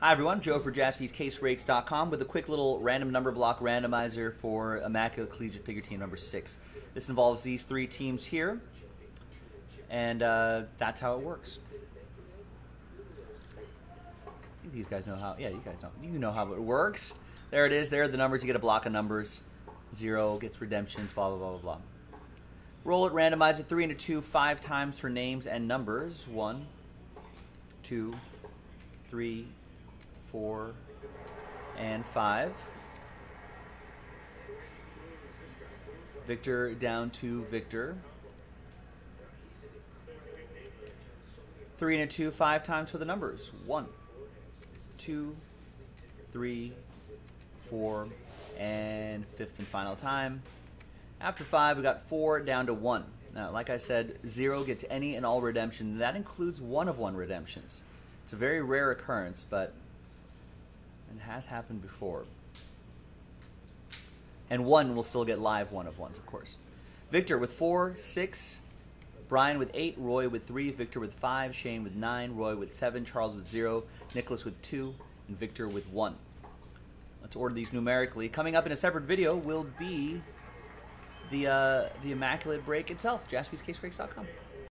Hi everyone, Joe for JaspysCaseBreaks.com with a quick little random number block randomizer for Immaculate Collegiate Pick'em team number 6. This involves these three teams here, and that's how it works. I think these guys know how. Yeah, you guys know. You know how it works. There it is. There are the numbers. You get a block of numbers. 0 gets redemptions, blah, blah, blah, blah, blah. Roll it, randomize it, 3 into 2, 5 times for names and numbers. 1, 2, 3, 4, and 5. Victor down to Victor. 3 into 2, 5 times for the numbers. 1, 2, 3, 4, and 5th and final time. After 5, we got 4 down to 1. Now, like I said, 0 gets any and all redemption. That includes 1 of 1 redemptions. It's a very rare occurrence, but it has happened before. And 1 will still get live 1 of 1s, of course. Victor with 4, 6. Brian with 8, Roy with 3, Victor with 5, Shane with 9, Roy with 7, Charles with 0, Nicholas with 2, and Victor with 1. Let's order these numerically. Coming up in a separate video will be the Immaculate Break itself, JaspysCaseBreaks.com.